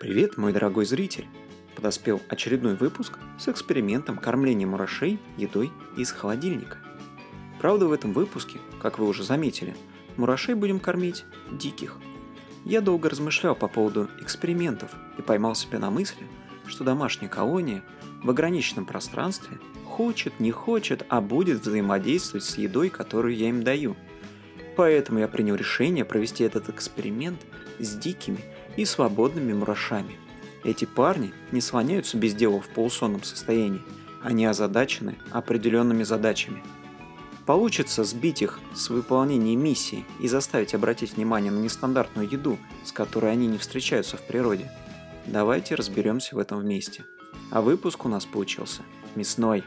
Привет, мой дорогой зритель! Подоспел очередной выпуск с экспериментом кормления мурашей едой из холодильника. Правда, в этом выпуске, как вы уже заметили, мурашей будем кормить диких. Я долго размышлял по поводу экспериментов и поймал себя на мысли, что домашняя колония в ограниченном пространстве хочет, не хочет, а будет взаимодействовать с едой, которую я им даю. Поэтому я принял решение провести этот эксперимент с дикими и свободными мурашами. Эти парни не слоняются без дела в полусонном состоянии, они озадачены определенными задачами. Получится сбить их с выполнения миссии и заставить обратить внимание на нестандартную еду, с которой они не встречаются в природе. Давайте разберемся в этом вместе. А выпуск у нас получился мясной.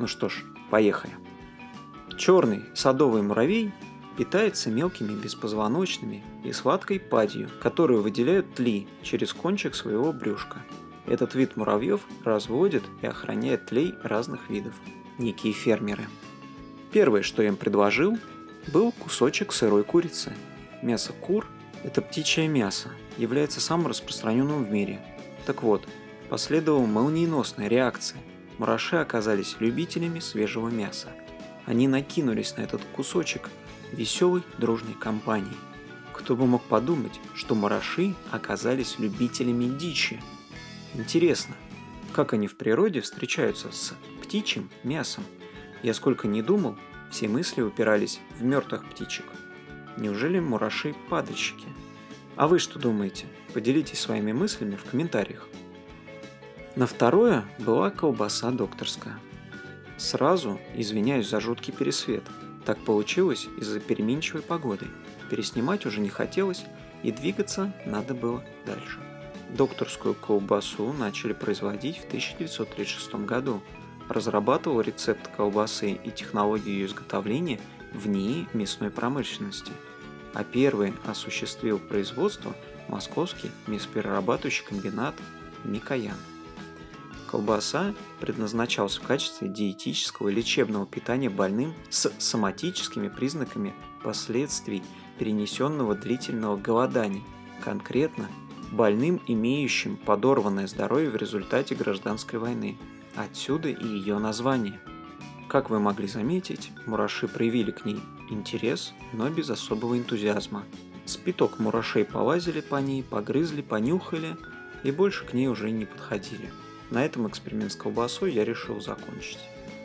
Ну что ж, поехали. Черный садовый муравей питается мелкими беспозвоночными и сладкой падью, которую выделяют тли через кончик своего брюшка. Этот вид муравьев разводит и охраняет тлей разных видов. Некие фермеры. Первое, что я им предложил, был кусочек сырой курицы. Мясо кур – это птичье мясо, является самым распространенным в мире. Так вот, последовала молниеносная реакция. Мураши оказались любителями свежего мяса. Они накинулись на этот кусочек веселой дружной компании. Кто бы мог подумать, что мураши оказались любителями дичи. Интересно, как они в природе встречаются с птичьим мясом? Я сколько ни думал, все мысли упирались в мертвых птичек. Неужели мураши падальщики? А вы что думаете? Поделитесь своими мыслями в комментариях. На второе была колбаса докторская. Сразу извиняюсь за жуткий пересвет. Так получилось из-за переменчивой погоды. Переснимать уже не хотелось, и двигаться надо было дальше. Докторскую колбасу начали производить в 1936 году. Разрабатывал рецепт колбасы и технологию ее изготовления в НИИ мясной промышленности. А первый осуществил производство московский мясоперерабатывающий комбинат «Микоян». Колбаса предназначалась в качестве диетического и лечебного питания больным с соматическими признаками последствий перенесенного длительного голодания, конкретно больным, имеющим подорванное здоровье в результате гражданской войны. Отсюда и ее название. Как вы могли заметить, мураши проявили к ней интерес, но без особого энтузиазма. С пяток мурашей полазили по ней, погрызли, понюхали и больше к ней уже не подходили. На этом эксперимент с колбасой я решил закончить.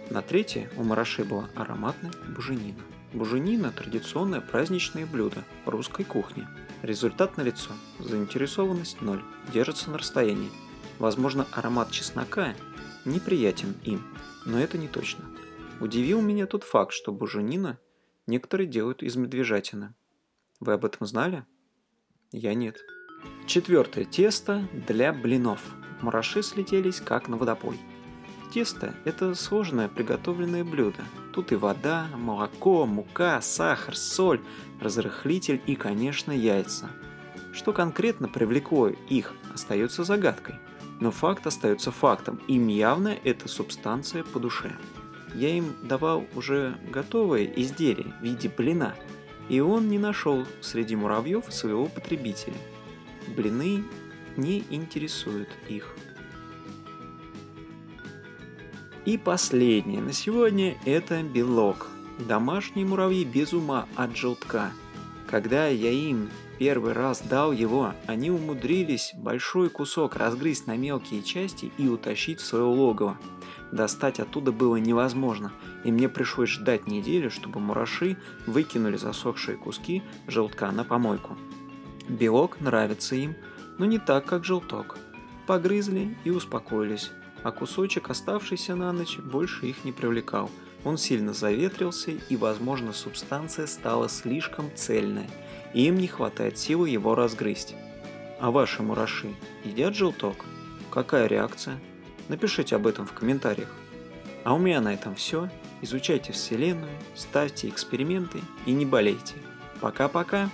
На третье у мурашей была ароматная буженина. Буженина – традиционное праздничное блюдо русской кухни. Результат налицо. Заинтересованность – 0. Держится на расстоянии. Возможно, аромат чеснока неприятен им, но это не точно. Удивил меня тот факт, что буженина некоторые делают из медвежатины. Вы об этом знали? Я нет. Четвертое. Тесто для блинов. Мураши слетелись как на водопой. Тесто – это сложное приготовленное блюдо. Тут и вода, молоко, мука, сахар, соль, разрыхлитель и, конечно, яйца. Что конкретно привлекло их, остается загадкой. Но факт остается фактом, им явно эта субстанция по душе. Я им давал уже готовое изделие в виде блина, и он не нашел среди муравьев своего потребителя. Блины не интересуют их. И последнее на сегодня – это белок. Домашние муравьи без ума от желтка. Когда я им первый раз дал его, они умудрились большой кусок разгрызть на мелкие части и утащить в свое логово. Достать оттуда было невозможно, и мне пришлось ждать неделю, чтобы мураши выкинули засохшие куски желтка на помойку. Белок нравится им, но не так, как желток. Погрызли и успокоились, а кусочек, оставшийся на ночь, больше их не привлекал. Он сильно заветрился, и, возможно, субстанция стала слишком цельная, и им не хватает силы его разгрызть. А ваши мураши едят желток? Какая реакция? Напишите об этом в комментариях. А у меня на этом все. Изучайте Вселенную, ставьте эксперименты и не болейте. Пока-пока!